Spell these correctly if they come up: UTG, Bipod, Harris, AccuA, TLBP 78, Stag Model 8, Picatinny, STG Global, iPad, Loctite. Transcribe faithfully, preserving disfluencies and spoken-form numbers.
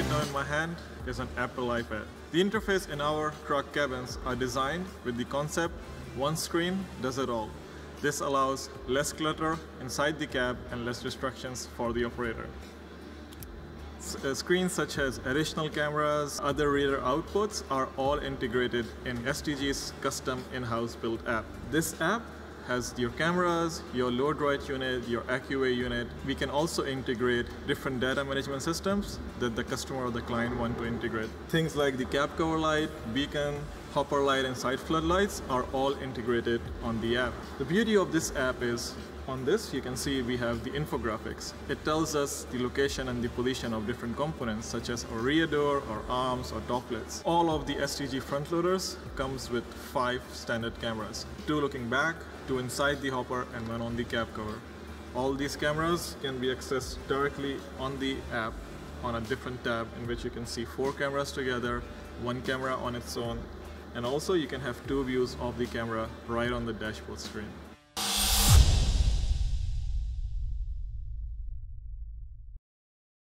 right now in my hand is an Apple iPad. The interface in our truck cabins are designed with the concept one screen does it all. This allows less clutter inside the cab and less distractions for the operator. Screens such as additional cameras, other reader outputs are all integrated in S T G's custom in-house built app. This app has your cameras, your load rate unit, your AccuA unit. We can also integrate different data management systems that the customer or the client want to integrate. Things like the cab cover light, beacon, hopper light and side floodlights are all integrated on the app. The beauty of this app is on this you can see we have the infographics. It tells us the location and the position of different components such as our rear door, our arms or toplets. All of the S T G front loaders comes with five standard cameras. Two looking back, two inside the hopper and one on the cab cover. All these cameras can be accessed directly on the app on a different tab in which you can see four cameras together, one camera on its own. And also you can have two views of the camera right on the dashboard screen.